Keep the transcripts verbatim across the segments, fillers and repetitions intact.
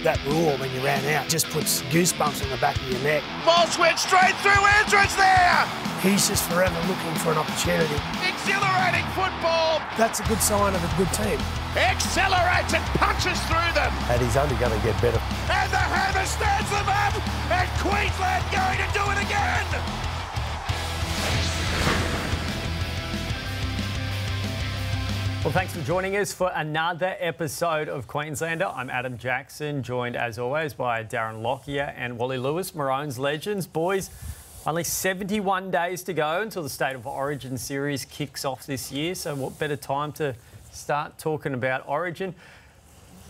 That roar when you ran out just puts goosebumps on the back of your neck. Walsh went straight through, Andrew's there! He's just forever looking for an opportunity. Exhilarating football! That's a good sign of a good team. Accelerates and punches through them! And he's only going to get better. And the hammer stands them up! And Queensland going to do it again! Well, thanks for joining us for another episode of Queenslander. I'm Adam Jackson, joined as always by Darren Lockyer and Wally Lewis, Maroons legends. Boys, only seventy-one days to go until the State of Origin series kicks off this year, so what better time to start talking about Origin.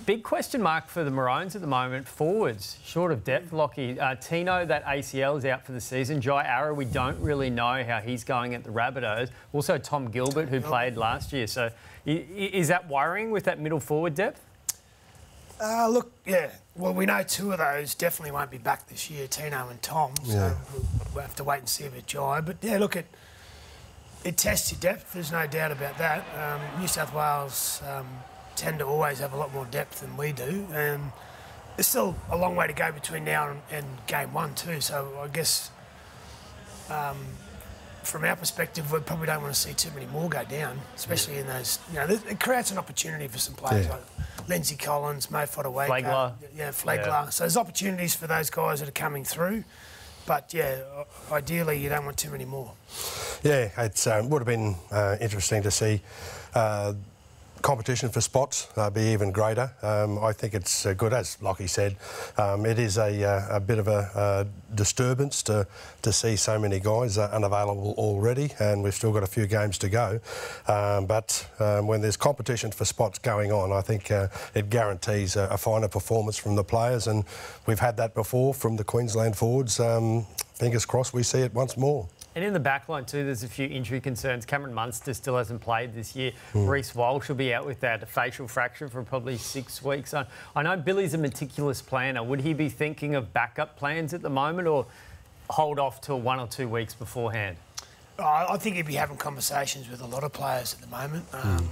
Big question mark for the Maroons at the moment. Forwards, short of depth, Lockie. Uh, Tino, that A C L is out for the season. Jai Arrow, we don't really know how he's going at the Rabbitohs. Also Tom Gilbert, who played last year. So is that worrying with that middle forward depth? Uh, look, yeah. Well, we know two of those definitely won't be back this year, Tino and Tom. Yeah. So we'll have to wait and see about Jai. But, yeah, look, it, it tests your depth. There's no doubt about that. Um, New South Wales... Um, tend to always have a lot more depth than we do, and um, there's still a long way to go between now and, and game one too, so I guess um, from our perspective we probably don't want to see too many more go down, especially yeah. in those, you know, it creates an opportunity for some players yeah. like Lindsay Collins, Mo Fodawaker, Flagler. Yeah, Flagler. Yeah. So there's opportunities for those guys that are coming through, but yeah, ideally you don't want too many more. Yeah, it um, would have been uh, interesting to see uh, competition for spots uh, be even greater. Um, I think it's uh, good, as Lockie said. Um, it is a, uh, a bit of a uh, disturbance to to see so many guys uh, unavailable already, and we've still got a few games to go. Um, but um, when there's competition for spots going on, I think uh, it guarantees a, a finer performance from the players, and we've had that before from the Queensland forwards. Um, fingers crossed, we see it once more. And in the back line too, there's a few injury concerns. Cameron Munster still hasn't played this year. Mm. Reece Walsh will be out with that facial fracture for probably six weeks. I, I know Billy's a meticulous planner. Would he be thinking of backup plans at the moment or hold off till one or two weeks beforehand? I think he'd be having conversations with a lot of players at the moment. Um, mm.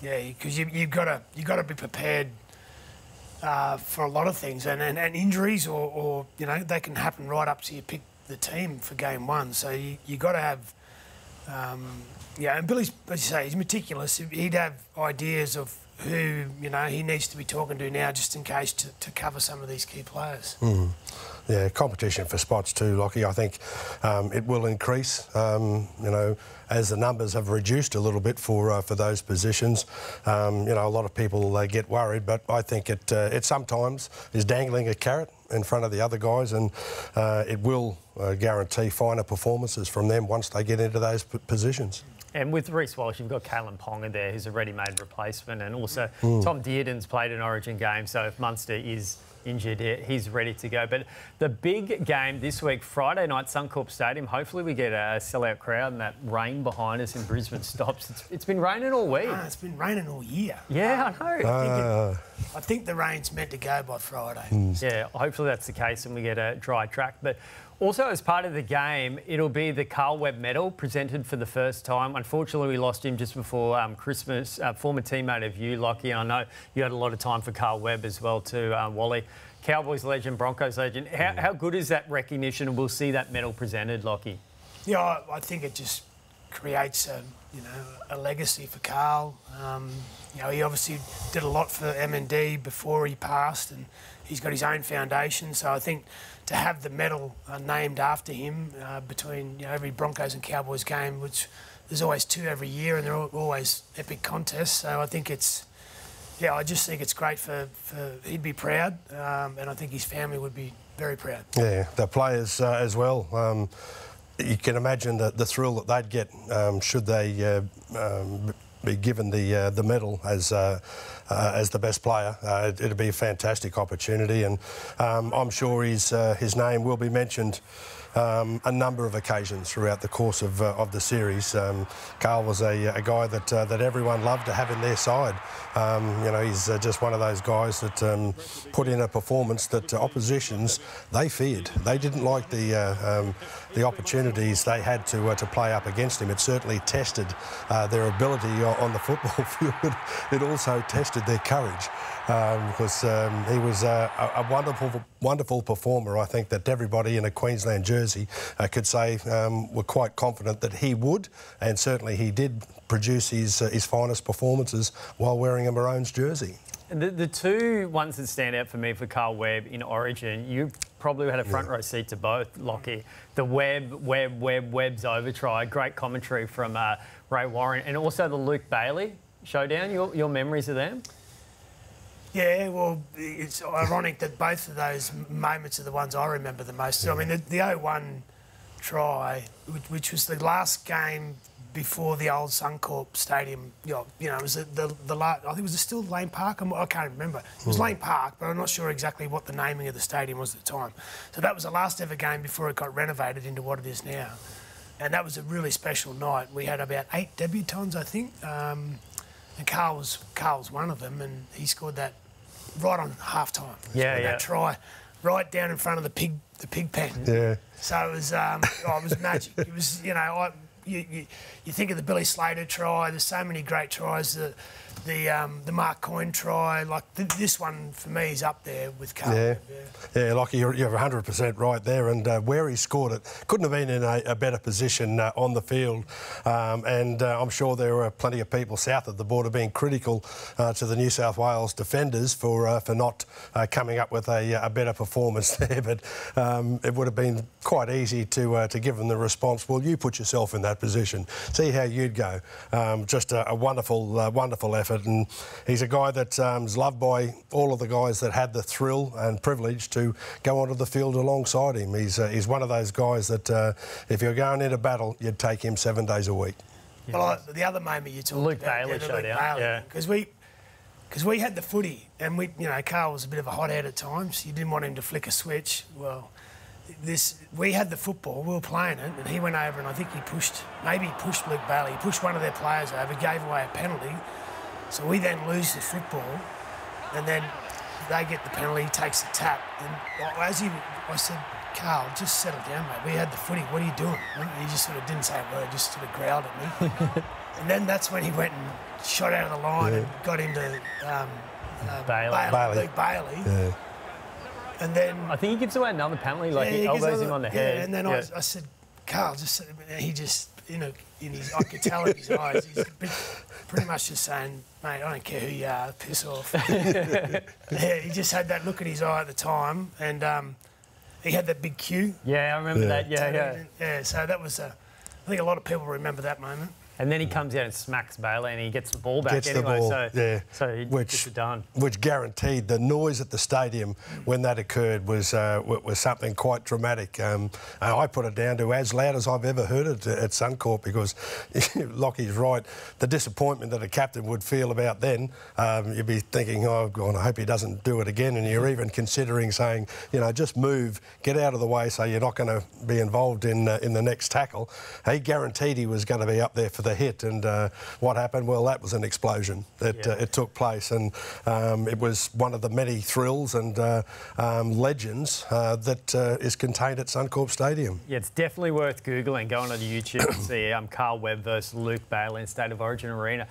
Yeah, because you, you've got to you've got to be prepared uh, for a lot of things, and and, and injuries or, or you know they can happen right up to your pick. The team for game one, so you you got to have, um, yeah. And Billy's, as you say, he's meticulous. He'd have ideas of who you know he needs to be talking to now, just in case to, to cover some of these key players. Mm. Yeah, competition for spots too, Lockie. I think um, it will increase. Um, you know, as the numbers have reduced a little bit for uh, for those positions, um, you know, a lot of people they get worried. But I think it uh, it sometimes is dangling a carrot in front of the other guys, and uh, it will uh, guarantee finer performances from them once they get into those p positions. And with Reece Walsh, you've got Kalen Ponga there, who's a ready-made replacement, and also mm. Tom Dearden's played an Origin game, so if Munster is injured, he's ready to go. But the big game this week, Friday night, Suncorp Stadium. Hopefully we get a sellout crowd and that rain behind us in Brisbane stops. It's, it's been raining all week. No, it's been raining all year. Yeah, um, I know. Uh, I, think it, I think the rain's meant to go by Friday. Mm. Yeah, hopefully that's the case and we get a dry track. But also as part of the game, it'll be the Carl Webb medal presented for the first time. Unfortunately, we lost him just before um, Christmas. Uh, former teammate of you, Lockie, and I know you had a lot of time for Carl Webb as well too, um, Wally. Cowboys legend, Broncos legend. How, how good is that recognition? We'll see that medal presented, Lockie. Yeah, I, I think it just creates a you know a legacy for Carl. Um, you know, he obviously did a lot for M N D before he passed, and he's got his own foundation. So I think to have the medal uh, named after him uh, between you know, every Broncos and Cowboys game, which there's always two every year, and they're always epic contests. So I think it's. Yeah, I just think it's great for, for he'd be proud, um, and I think his family would be very proud. Yeah, the players uh, as well. Um, you can imagine the, the thrill that they'd get um, should they uh, um, be given the uh, the medal as uh, uh, as the best player. Uh, it, it'd be a fantastic opportunity, and um, I'm sure his uh, his name will be mentioned um, a number of occasions throughout the course of, uh, of the series. Um, Carl was a, a guy that uh, that everyone loved to have in their side. Um, you know, he's uh, just one of those guys that um, put in a performance that uh, oppositions, they feared. They didn't like the uh, um, the opportunities they had to uh, to play up against him. It certainly tested uh, their ability on the football field. It also tested their courage. Um, because um, he was uh, a, a wonderful, wonderful performer. I think that everybody in a Queensland jersey uh, could say um, we're quite confident that he would, and certainly he did produce his uh, his finest performances while wearing a Maroons jersey. The, the two ones that stand out for me for Carl Webb in Origin, you probably had a front yeah. row seat to both, Lockie. The Webb, Webb, Webb, Webb's over try, great commentary from uh, Ray Warren, and also the Luke Bailey showdown. Your, your memories of them? Yeah, well, it's ironic that both of those moments are the ones I remember the most. I mean, the, the oh one try, which, which was the last game before the old Suncorp Stadium, you know, you know it was the, the, the last, I think it was still Lane Park, I can't remember. It was Lane Park, but I'm not sure exactly what the naming of the stadium was at the time. So that was the last ever game before it got renovated into what it is now. And that was a really special night. We had about eight debutants, I think. Um, And Carl was, Carl was one of them, and he scored that right on half-time. Yeah, yeah. That try right down in front of the pig, the pig pen. Yeah. So it was, um, oh, it was magic. It was, you know, I, you, you, you think of the Billy Slater try. There's so many great tries. The, the, um, the Mark Coyne try. Like, th this one, for me, is up there with Carl. Yeah, yeah, yeah Lockie, you're, you're one hundred percent right there. And uh, where he scored it, couldn't have been in a, a better position uh, on the field. Um, and uh, I'm sure there were plenty of people south of the border being critical uh, to the New South Wales defenders for, uh, for not uh, coming up with a, a better performance there. But um, it would have been quite easy to, uh, to give them the response, well, you put yourself in that position. See how you'd go. Um, just a, a wonderful, uh, wonderful effort. And he's a guy that um, is loved by all of the guys that had the thrill and privilege to go onto the field alongside him. He's, uh, he's one of those guys that uh, if you're going into battle, you'd take him seven days a week. Yeah. Well, the other moment you talked Luke about... Bailey yeah, Luke down. Bailey. Because yeah. we, because we had the footy and, we, you know, Carl was a bit of a hothead at times. You didn't want him to flick a switch. Well, this we had the football, we were playing it, and he went over and I think he pushed... Maybe he pushed Luke Bailey. He pushed one of their players over, gave away a penalty. So we then lose the football, and then they get the penalty, he takes the tap. And as he, I said, Carl, just settle down, mate. We had the footy, what are you doing? He just sort of didn't say a word, just sort of growled at me. And then that's when he went and shot out of the line yeah. and got into um, uh, Bailey. Bailey. Luke Bailey. Yeah. And then... I think he gives away another penalty, like yeah, he, he elbows him on the yeah, head. And then yeah. I, I said, Carl, just... He just, you know, in his, I could tell in his eyes, he's bit, pretty much just saying... Mate, I don't care who you are, piss off. Yeah, he just had that look in his eye at the time, and um, he had that big cue. Yeah, I remember yeah. that, yeah, so yeah. Yeah, so that was, a, I think a lot of people remember that moment. And then he comes out and smacks Bailey and he gets the ball back gets anyway, the ball, so, yeah. so he which, gets it done. Which guaranteed the noise at the stadium when that occurred was uh, was something quite dramatic. Um, and I put it down to as loud as I've ever heard it at Suncorp because, Lockie's right, the disappointment that a captain would feel about then, um, you'd be thinking, oh, God, I hope he doesn't do it again. And you're even considering saying, you know, just move, get out of the way so you're not going to be involved in, uh, in the next tackle. He guaranteed he was going to be up there for the... the hit. And uh, what happened? Well, that was an explosion. It, yeah. uh, it took place, and um, it was one of the many thrills and uh, um, legends uh, that uh, is contained at Suncorp Stadium. Yeah, it's definitely worth Googling. Go on to YouTube and see um, Carl Webb versus Luke Bailey in State of Origin Arena.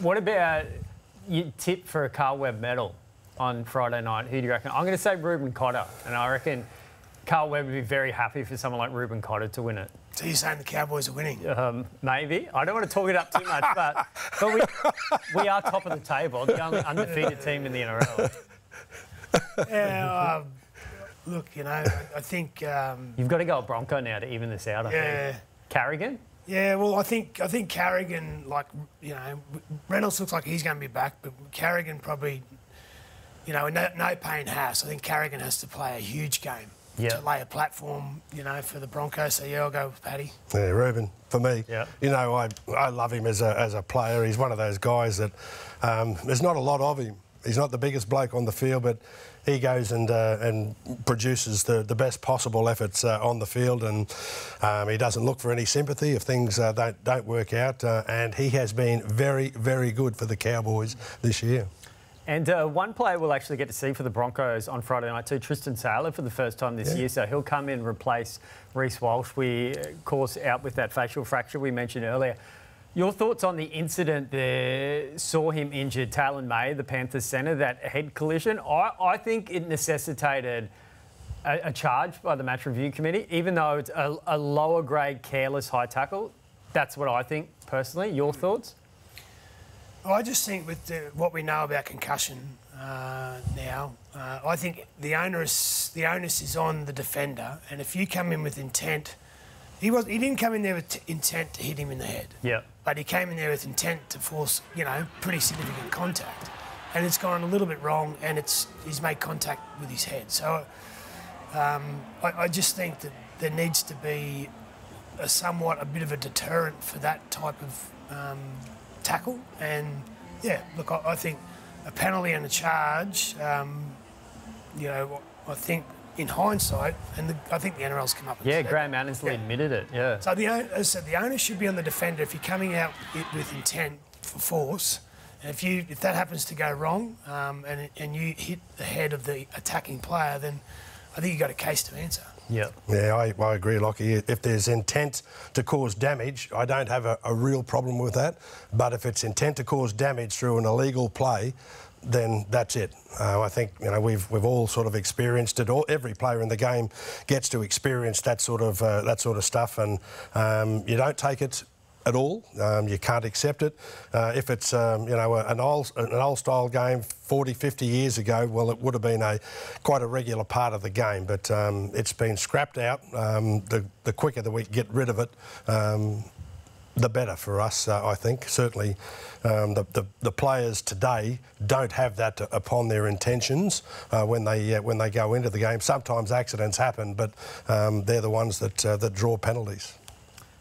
What about your tip for a Carl Webb medal on Friday night? Who do you reckon? I'm going to say Reuben Cotter, and I reckon Carl Webb would be very happy for someone like Reuben Cotter to win it. So you're saying the Cowboys are winning? Um, maybe. I don't want to talk it up too much, but, but we, we are top of the table, the only undefeated team in the N R L. Yeah, um, look, you know, I, I think... Um, You've got to go Bronco now to even this out, I yeah. think. Carrigan? Yeah, well, I think I think Carrigan, like, you know, Reynolds looks like he's going to be back, but Carrigan probably, you know, in no, no pain house, I think Carrigan has to play a huge game. Yep. To lay a platform, you know, for the Broncos. So, yeah, I'll go with Patty. Yeah, Reuben, for me. Yep. You know, I, I love him as a, as a player. He's one of those guys that um, there's not a lot of him. he's not the biggest bloke on the field, but he goes and uh, and produces the, the best possible efforts uh, on the field, and um, he doesn't look for any sympathy if things uh, don't, don't work out, uh, and he has been very, very good for the Cowboys this year. And uh, one player we'll actually get to see for the Broncos on Friday night too, Tristan Taylor, for the first time this yeah. year. So he'll come in and replace Reece Walsh. We, of course, out with that facial fracture we mentioned earlier. Your thoughts on the incident there, saw him injured, Talon May, the Panthers centre, that head collision. I, I think it necessitated a, a charge by the match review committee, even though it's a, a lower grade, careless high tackle. That's what I think personally. Your thoughts? Well, I just think with the, what we know about concussion uh, now, uh, I think the onus, the onus is on the defender. And if you come in with intent, he was he didn't come in there with t intent to hit him in the head. Yeah. But he came in there with intent to force, you know, pretty significant contact, and it's gone a little bit wrong, and it's he's made contact with his head. So um, I, I just think that there needs to be a somewhat a bit of a deterrent for that type of um, tackle. And yeah, look, I, I think a penalty and a charge. Um, you know, I think in hindsight, and the, I think the N R L's come up with it. Yeah, Graham Annesley yeah. admitted it, yeah. So the, as I said, the onus should be on the defender if you're coming out with intent for force. And if, you, if that happens to go wrong um, and, and you hit the head of the attacking player, then I think you've got a case to answer. Yeah, yeah, I, I agree, Lockie. If there's intent to cause damage, I don't have a, a real problem with that. But if it's intent to cause damage through an illegal play, then that's it. Uh, I think you know we've we've all sort of experienced it. All every player in the game gets to experience that sort of uh, that sort of stuff, and um, you don't take it at all. Um, you can't accept it. Uh, if it's um, you know an old an old style game forty, fifty years ago, well, it would have been a quite a regular part of the game, but um, it's been scrapped out. Um, the the quicker that we get rid of it, Um, the better for us, uh, I think. Certainly um, the, the, the players today don't have that upon their intentions uh, when they uh, when they go into the game. Sometimes accidents happen, but um, they're the ones that, uh, that draw penalties.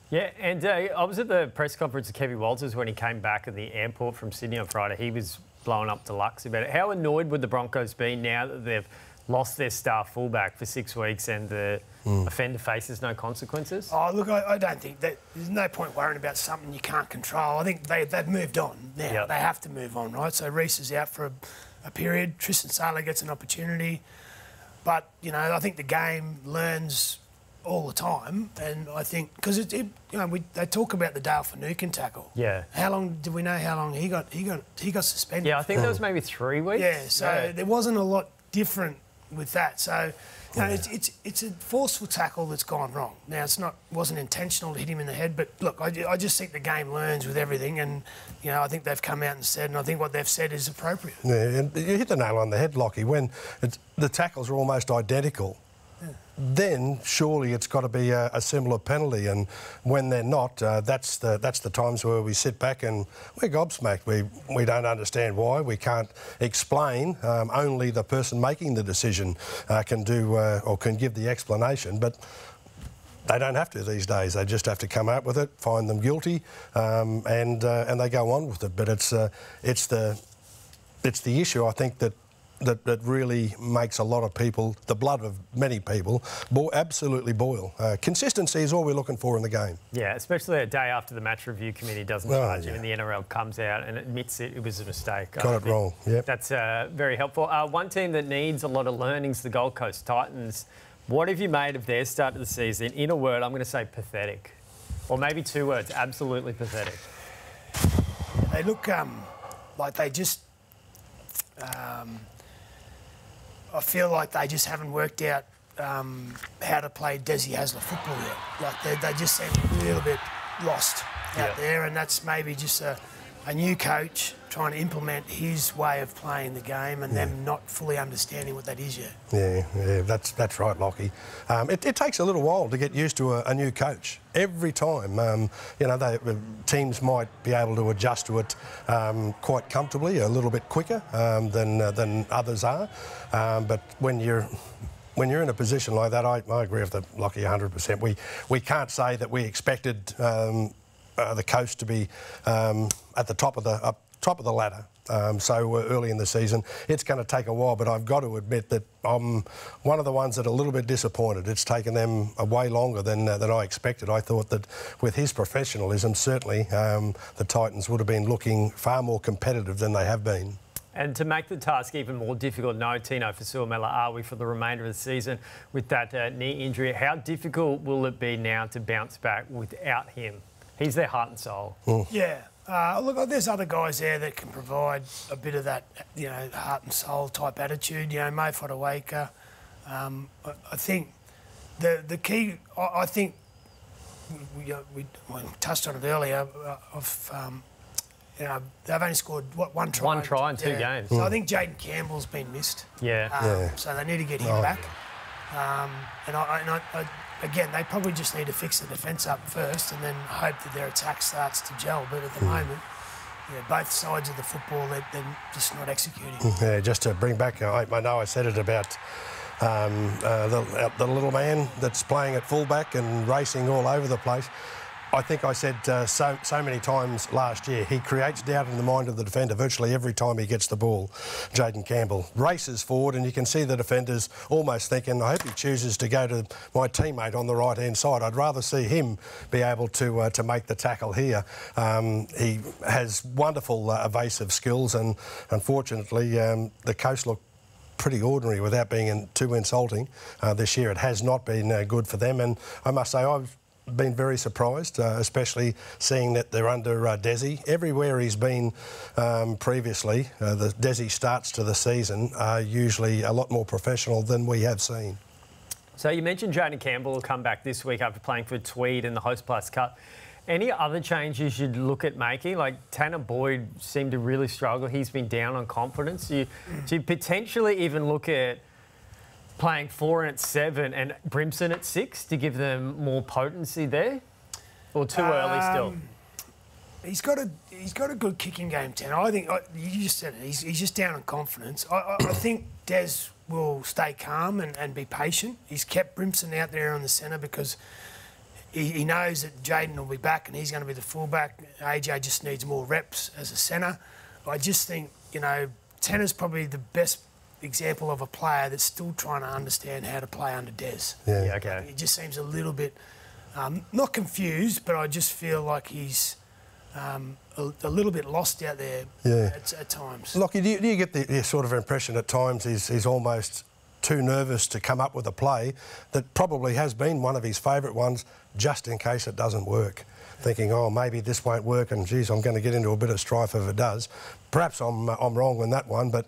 Yeah, and uh, I was at the press conference of Kevin Walters when he came back at the airport from Sydney on Friday. He was blowing up deluxe about it. How annoyed would the Broncos be now that they've lost their star fullback for six weeks and the mm. offender faces no consequences? Oh, look, I, I don't think that there's no point worrying about something you can't control. I think they, they've moved on now. Yep. They have to move on, right? So Reece is out for a, a period. Tristan Saylor gets an opportunity. But, you know, I think the game learns all the time. And I think, because it, it, you know, we, they talk about the Dale Finucane tackle. Yeah. How long, do we know how long he got, he got, he got suspended? Yeah, I think mm. that was maybe three weeks. Yeah, so yeah. there wasn't a lot different with that, so you know, yeah. it's, it's it's a forceful tackle that's gone wrong. Now it's not wasn't intentional to hit him in the head, but look, I, I just think the game learns with everything, and you know I think they've come out and said, and I think what they've said is appropriate. Yeah, and you hit the nail on the head, Lockie. When it's, the tackles are almost identical, yeah. then surely it's got to be a, a similar penalty. And when they're not, uh, that's the that's the times where we sit back and we're gobsmacked. We we don't understand why. We can't explain. Um, only the person making the decision uh, can do uh, or can give the explanation. But they don't have to these days. They just have to come up with it, find them guilty, um, and uh, and they go on with it. But it's uh, it's the it's the issue, I think, that. That, that really makes a lot of people, the blood of many people, bo absolutely boil. Uh, consistency is all we're looking for in the game. Yeah, especially a day after the match review committee doesn't oh, charge yeah. you and the N R L comes out and admits it, it was a mistake. Got I it wrong, yeah. That's uh, very helpful. Uh, one team that needs a lot of learning is the Gold Coast Titans. What have you made of their start to the season? In a word, I'm going to say pathetic. Or maybe two words, absolutely pathetic. They look um, like they just... Um, I feel like they just haven't worked out um, how to play Des Hasler football yet. Like they, they just seem a little bit lost out yeah. there, and that's maybe just a, a new coach trying to implement his way of playing the game, and yeah. them not fully understanding what that is yet. Yeah, yeah, that's that's right, Lockie. Um, it, it takes a little while to get used to a, a new coach. Every time, um, you know, they, teams might be able to adjust to it um, quite comfortably, a little bit quicker um, than uh, than others are. Um, but when you're When you're in a position like that, I, I agree with the Lockie one hundred percent. We we can't say that we expected um, uh, the coach to be um, at the top of the up top of the ladder um, so early in the season. It's going to take a while, but I've got to admit that I'm one of the ones that are a little bit disappointed. It's taken them way longer than, uh, than I expected. I thought that with his professionalism, certainly um, the Titans would have been looking far more competitive than they have been. And to make the task even more difficult, no Tino Fa'asuamaleaui for the remainder of the season with that uh, knee injury. How difficult will it be now to bounce back without him? He's their heart and soul. Oh. Yeah. Uh, look, there's other guys there that can provide a bit of that, you know, heart and soul type attitude. You know, Mo Fodawaker. Um, I, I think the the key. I, I think we, we, we touched on it earlier of. Um, You know, they've only scored, what, one try? One try in two yeah. games. So mm. I think Jayden Campbell's been missed. Yeah. Um, yeah. So they need to get him oh. back. Um, and I, and I, I, again, they probably just need to fix the defence up first and then hope that their attack starts to gel. But at the mm. moment, you know, both sides of the football, they're, they're just not executing. Yeah, just to bring back, I, I know I said it about... Um, uh, the, the little man that's playing at fullback and racing all over the place. I think I said uh, so, so many times last year, he creates doubt in the mind of the defender virtually every time he gets the ball. Jayden Campbell races forward and you can see the defenders almost thinking, I hope he chooses to go to my teammate on the right-hand side. I'd rather see him be able to uh, to make the tackle here. Um, he has wonderful uh, evasive skills and unfortunately um, the coast looked pretty ordinary without being in, too insulting uh, this year. It has not been uh, good for them, and I must say I've been very surprised, uh, especially seeing that they're under uh, Desi. Everywhere he's been um, previously, uh, the Desi starts to the season are uh, usually a lot more professional than we have seen. So you mentioned Jayden Campbell will come back this week after playing for Tweed in the Host Plus Cup. Any other changes you'd look at making? Like Tanner Boyd seemed to really struggle. He's been down on confidence. Do you, do you potentially even look at playing Foran at seven and Brimson at six to give them more potency there, or too um, early still? He's got a he's got a good kicking game, Tanner. I think I, you just said it. He's, he's just down on confidence. I, I, I think Des will stay calm and, and be patient. He's kept Brimson out there on the centre because he, he knows that Jayden will be back and he's going to be the fullback. A J just needs more reps as a centre. I just think, you know, Tanner's probably the best example of a player that's still trying to understand how to play under Des. Yeah, yeah okay. He just seems a little bit, um, not confused, but I just feel like he's um, a, a little bit lost out there yeah. at, at times. Lockie, do you, do you get the, the sort of impression at times he's, he's almost too nervous to come up with a play that probably has been one of his favourite ones just in case it doesn't work? Thinking, oh, maybe this won't work and, geez, I'm going to get into a bit of strife if it does. Perhaps I'm, I'm wrong on that one, but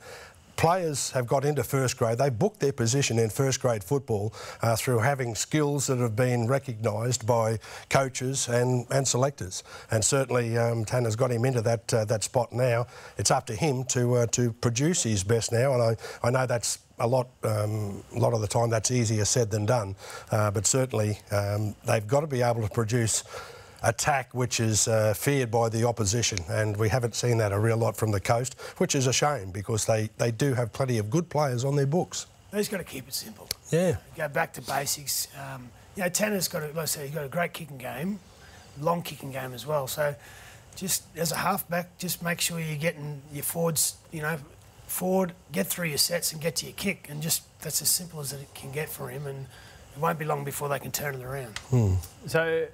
players have got into first grade. They booked their position in first grade football uh, through having skills that have been recognised by coaches and, and selectors. And certainly um, Tanner's got him into that uh, that spot now. It's up to him to uh, to produce his best now. And I, I know that's a lot um, a lot of the time that's easier said than done. Uh, but certainly um, they've got to be able to produce attack which is uh, feared by the opposition, and we haven't seen that a real lot from the coast, which is a shame because they, they do have plenty of good players on their books. They just got to keep it simple. Yeah. Go back to basics. Um, you know, Tanner's got, a, like I say, he's got a great kicking game, long kicking game as well. So, just as a halfback, just make sure you're getting your forwards, you know, forward, get through your sets and get to your kick, and just that's as simple as it can get for him, and it won't be long before they can turn it around. Hmm. So.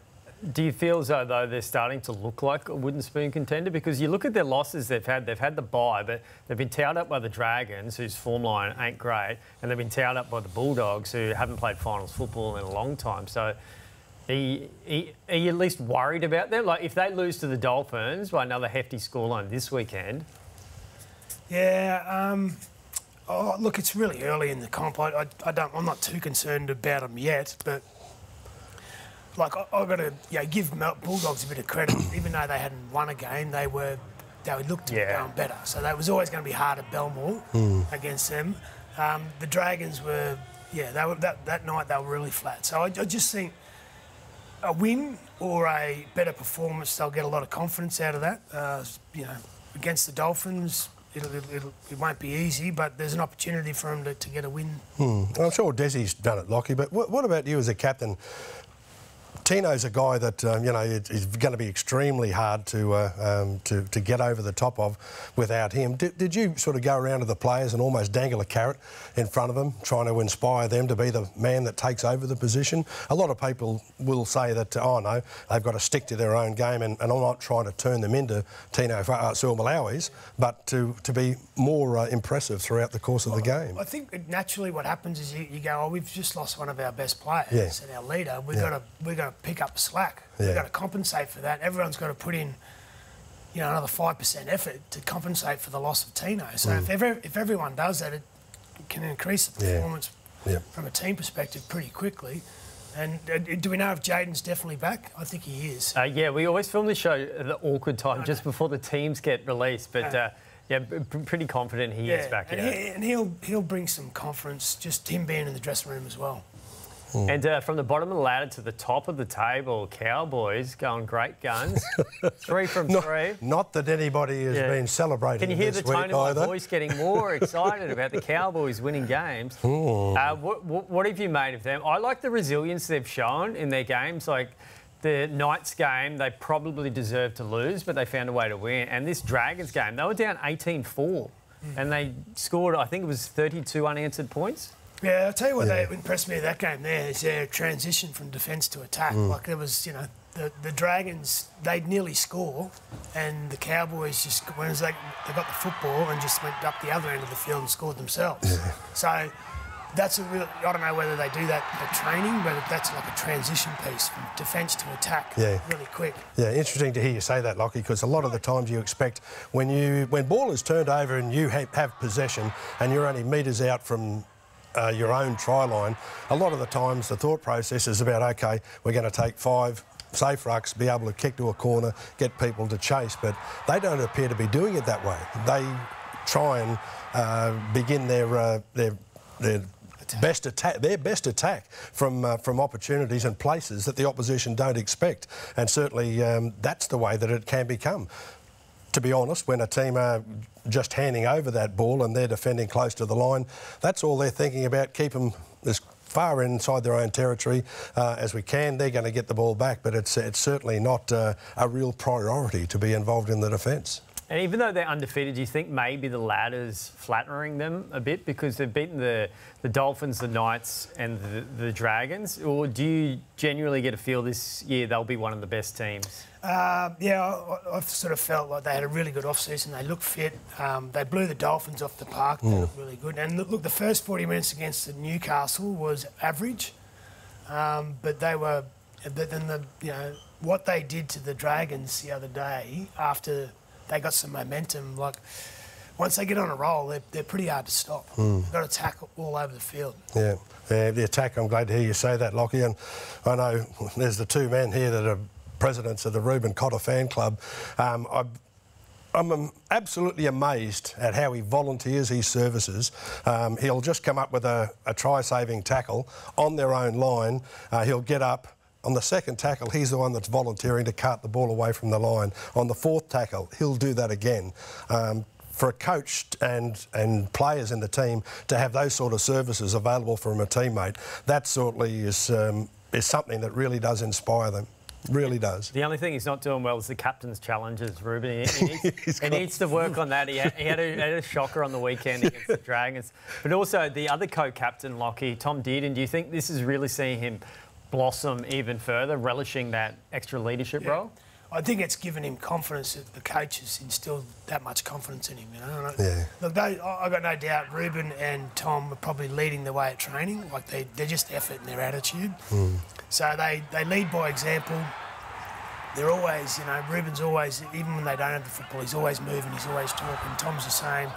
Do you feel as though, though they're starting to look like a wooden spoon contender? Because you look at their losses they've had. They've had the bye, but they've been towed up by the Dragons, whose form line ain't great, and they've been towed up by the Bulldogs, who haven't played finals football in a long time. So are you, are you at least worried about them? Like, if they lose to the Dolphins by another hefty scoreline this weekend... Yeah, um... Oh, look, it's really early in the comp. I, I, I don't, I'm not too concerned about them yet, but... Like, I, I've got to you know, give Bulldogs a bit of credit. Even though they hadn't won a game, they were they looked to yeah. be going better. So that was always going to be hard at Belmore mm. against them. Um, the Dragons were, yeah, they were that, that night they were really flat. So I, I just think a win or a better performance, they'll get a lot of confidence out of that. Uh, you know, against the Dolphins... It'll, it'll, it won't be easy, but there's an opportunity for him to, to get a win. Hmm. I'm sure Desi's done it, Lockie, but what, what about you as a captain? Tino's a guy that um, you know it, it's going to be extremely hard to, uh, um, to to get over the top of without him. Did, did you sort of go around to the players and almost dangle a carrot in front of them, trying to inspire them to be the man that takes over the position? A lot of people will say that, oh no, they've got to stick to their own game, and, and I'm not trying to turn them into Tino Fa'asuamaleaui's, but to to be more uh, impressive throughout the course of the game. I think naturally what happens is you, you go, oh, we've just lost one of our best players yeah. and our leader. We've yeah. got to we've got to pick up slack. Yeah. We've got to compensate for that. Everyone's got to put in, you know, another five percent effort to compensate for the loss of Tino. So mm. if every, if everyone does that, it can increase the performance yeah. Yeah. from a team perspective pretty quickly. And uh, do we know if Jayden's definitely back? I think he is. Uh, yeah, we always film this show at the awkward time, just before the teams get released. But uh, yeah, pretty confident he yeah. is back. And, yeah. he, and he'll he'll bring some confidence, just him being in the dressing room as well. Mm. And uh, from the bottom of the ladder to the top of the table, Cowboys going great guns. three from not, three. Not that anybody has yeah. been celebrating. Can you hear the tone of my voice getting more excited about the Cowboys winning games? Mm. Uh, what, what, what have you made of them? I like the resilience they've shown in their games. Like the Knights game, they probably deserved to lose, but they found a way to win. And this Dragons game, they were down eighteen four. Mm. And they scored, I think it was thirty-two unanswered points. Yeah, I'll tell you what yeah. they impressed me that game there is their transition from defence to attack. Mm. Like, there was, you know, the, the Dragons, they'd nearly score, and the Cowboys just, when they, they got the football and just went up the other end of the field and scored themselves. Yeah. So that's a real, I don't know whether they do that in training, whether that's like a transition piece from defence to attack yeah. really quick. Yeah, interesting to hear you say that, Lockie, because a lot of the times you expect when, you, when ball is turned over and you have, have possession and you're only metres out from... Uh, your own try line, a lot of the times the thought process is about, OK, we're going to take five safe rucks, be able to kick to a corner, get people to chase, but they don't appear to be doing it that way. They try and uh, begin their, uh, their, their best attack, their best attack from uh, from opportunities and places that the opposition don't expect, and certainly um, that's the way that it can become. To be honest, when a team are just handing over that ball and they're defending close to the line, that's all they're thinking about, keep them as far inside their own territory uh, as we can. They're going to get the ball back, but it's, it's certainly not uh, a real priority to be involved in the defence. And even though they're undefeated, do you think maybe the ladder's flattering them a bit because they've beaten the, the Dolphins, the Knights and the, the Dragons? Or do you genuinely get a feel this year they'll be one of the best teams? Uh, yeah, I, I've sort of felt like they had a really good off-season. They looked fit. Um, they blew the Dolphins off the park. Mm. They looked really good. And look, the first forty minutes against the Newcastle was average, um, but they were... But then, the, you know, what they did to the Dragons the other day after... They got some momentum. Like, once they get on a roll, they're, they're pretty hard to stop. Mm. They've got to tackle all over the field. Yeah. yeah, the attack, I'm glad to hear you say that, Lockie. And I know there's the two men here that are presidents of the Reuben Cotter fan club. Um, I, I'm absolutely amazed at how he volunteers his services. Um, he'll just come up with a, a try-saving tackle on their own line. Uh, he'll get up. On the second tackle, he's the one that's volunteering to cart the ball away from the line. On the fourth tackle, he'll do that again. Um, for a coach and, and players in the team to have those sort of services available from a teammate, that certainly is, um, is something that really does inspire them. Really does. The only thing he's not doing well is the captain's challenges, Reuben. He, he, needs, he needs to work on that. He had, he had, a, had a shocker on the weekend against the Dragons. But also the other co-captain, Lockie, Tom Dearden, do you think this is really seeing him blossom even further, relishing that extra leadership yeah. role? I think it's given him confidence. That the coach has instilled that much confidence in him. You know, yeah. Look, they, I've got no doubt Reuben and Tom are probably leading the way at training. Like, they, they're just effort in their attitude. Mm. So they, they lead by example. They're always, you know, Reuben's always, even when they don't have the football, he's always moving, he's always talking. Tom's the same.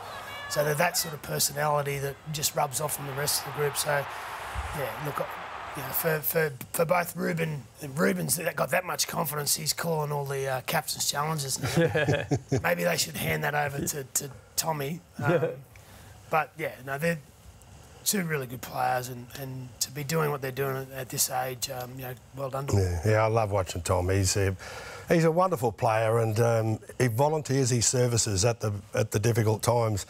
So they're that sort of personality that just rubs off on the rest of the group. So, yeah, look... Yeah, for, for, for both Reuben, Reuben's got that much confidence, he's calling all the uh, captain's challenges now. Yeah. Maybe they should hand that over to, to Tommy. Um, but, yeah, no, they're... two really good players, and, and to be doing what they're doing at this age, um, you know, well done to them. Yeah, yeah, I love watching Tom. He's a, he's a wonderful player, and um, he volunteers his services at the at the difficult times.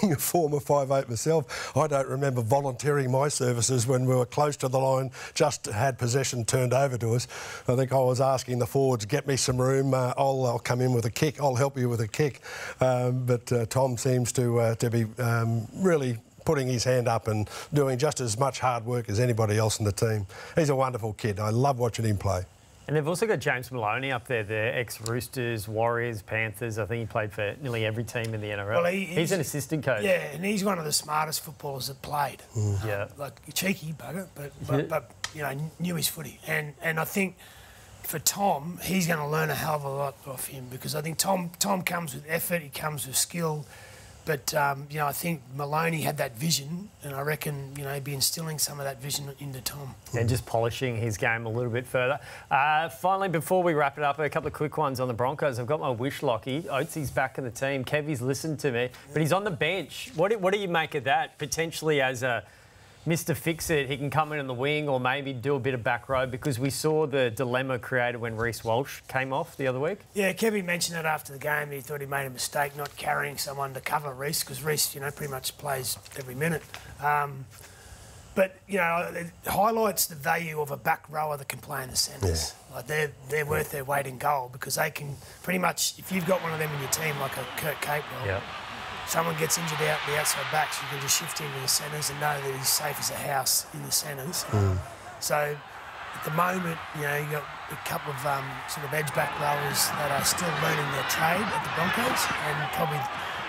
Being a former five eight myself, I don't remember volunteering my services when we were close to the line, just had possession turned over to us. I think I was asking the forwards, get me some room, uh, I'll, I'll come in with a kick, I'll help you with a kick. Um, but uh, Tom seems to, uh, to be um, really putting his hand up and doing just as much hard work as anybody else in the team. He's a wonderful kid. I love watching him play. And they've also got James Maloney up there, the ex-Roosters, Warriors, Panthers. I think he played for nearly every team in the N R L. Well, he, he's, he's an assistant coach. Yeah, and he's one of the smartest footballers that played. Mm. Um, yeah. Like, a cheeky bugger, but, but, but, you know, knew his footy. And, and I think for Tom, he's going to learn a hell of a lot off him, because I think Tom, Tom comes with effort, he comes with skill. But, um, you know, I think Maloney had that vision, and I reckon, you know, he'd be instilling some of that vision into Tom. And just polishing his game a little bit further. Uh, finally, before we wrap it up, a couple of quick ones on the Broncos. I've got my wish, Lockie. Oatesy's back in the team. Kevy's listened to me, but he's on the bench. What do, what do you make of that, potentially as a Mister Fix-It? He can come in on the wing or maybe do a bit of back row, because we saw the dilemma created when Reece Walsh came off the other week. Yeah, Kevin mentioned it after the game. He thought he made a mistake not carrying someone to cover Reece, because Reece, you know, pretty much plays every minute. Um, but, you know, it highlights the value of a back rower that can play in the centres. Yeah. Like, they're, they're worth their weight in gold, because they can pretty much, if you've got one of them in your team, like a Kurt Capewell, yeah, someone gets injured out the outside backs, you can just shift him to the centres and know that he's safe as a house in the centres. Mm. So at the moment, you know, you've got a couple of um, sort of edge back rowers that are still learning their trade at the Broncos, and probably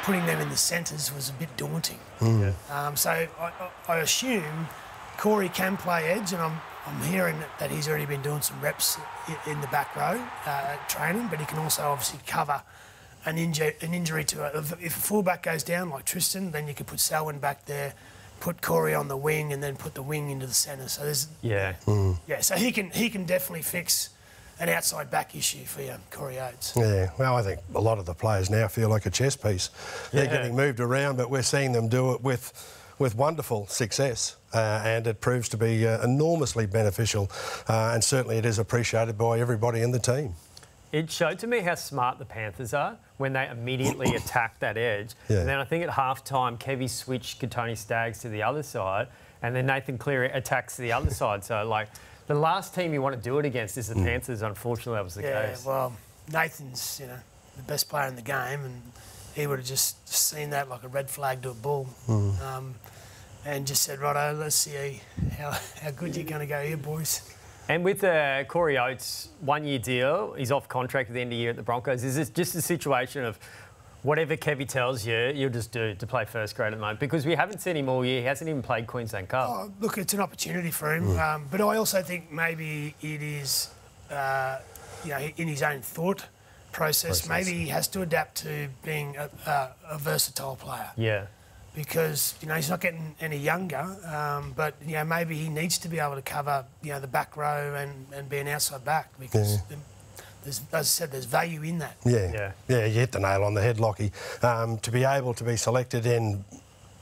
putting them in the centres was a bit daunting. Mm. Um, so I, I assume Corey can play edge, and I'm, I'm hearing that he's already been doing some reps in the back row uh, training, but he can also obviously cover An injury, an injury to it. If a fullback goes down, like Tristan, then you could put Selwyn back there, put Corey on the wing, and then put the wing into the centre. So there's yeah, mm. yeah. So he can he can definitely fix an outside back issue for you, Corey Oates. Yeah, well, I think a lot of the players now feel like a chess piece. They're yeah. getting moved around, but we're seeing them do it with with wonderful success. Uh, and it proves to be uh, enormously beneficial, uh, and certainly it is appreciated by everybody in the team. It showed to me how smart the Panthers are when they immediately attacked that edge. Yeah. And then I think at half-time, Kevy switched Katoni Staggs to the other side, and then Nathan Cleary attacks the other side. So, like, the last team you want to do it against is the mm. Panthers. Unfortunately, that was the yeah, case. Yeah, well, Nathan's, you know, the best player in the game, and he would have just seen that like a red flag to a bull. Mm. Um, and just said, righto, let's see how, how good you're going to go here, boys. And with uh, Corey Oates' one-year deal, he's off contract at the end of the year at the Broncos. Is it just a situation of whatever Kevy tells you, you'll just do to play first grade at the moment? Because we haven't seen him all year. He hasn't even played Queensland Cup. Oh, look, it's an opportunity for him. Mm. Um, but I also think maybe it is, uh, you know, in his own thought process, process. Maybe he has to adapt to being a, a, a versatile player. Yeah. Because, you know, he's not getting any younger, um, but, you know, maybe he needs to be able to cover, you know, the back row and, and be an outside back, because, yeah. there's, as I said, there's value in that. Yeah, yeah, yeah, you hit the nail on the head, Lockie. Um, to be able to be selected in,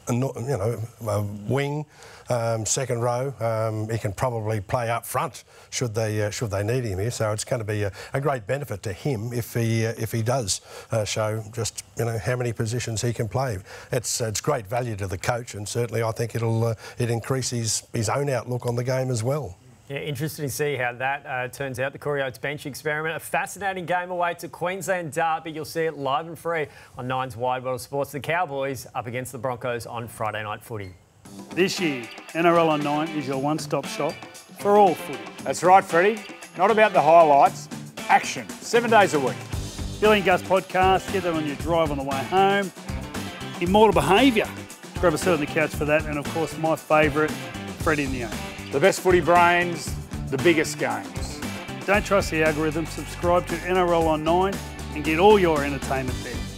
you know, a wing, um, second row, um, he can probably play up front should they uh, should they need him here. So it's going to be a, a great benefit to him if he uh, if he does uh, show just, you know, how many positions he can play. It's it's great value to the coach, and certainly I think it'll uh, it increases his own outlook on the game as well. Yeah, interesting to see how that uh, turns out, the Corey Oates bench experiment. A fascinating game away to Queensland Derby. You'll see it live and free on Nine's Wide World of Sports. The Cowboys up against the Broncos on Friday Night Footy. This year, N R L on Nine is your one-stop shop for all footy. That's right, Freddie. Not about the highlights. Action. Seven days a week. Bill and Gus podcast. Get that on your drive on the way home. Immortal Behaviour. Grab a seat on the couch for that. And, of course, my favourite, Freddie in the Own. The best footy brains, the biggest games. Don't trust the algorithm. Subscribe to N R L on Nine and get all your entertainment there.